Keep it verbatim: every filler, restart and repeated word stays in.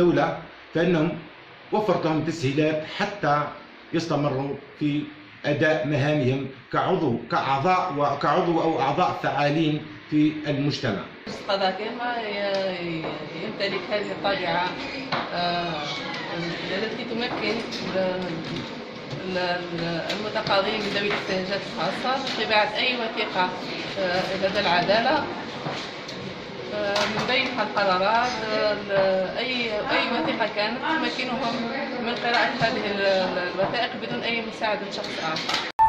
الدولة فإنهم وفرت لهم تسهيلات حتى يستمروا في أداء مهامهم كعضو كأعضاء وكعضو أو أعضاء فعالين في المجتمع. القضاء كما يمتلك هذه الطبيعة التي تمكن المتقاضين بذوي الاحتياجات الخاصة بطباعة أي وثيقة لدى العدالة من بين القرارات أي أي وثيقة كانت تمكنهم من قراءة هذه الوثائق بدون أي مساعدة شخص آخر.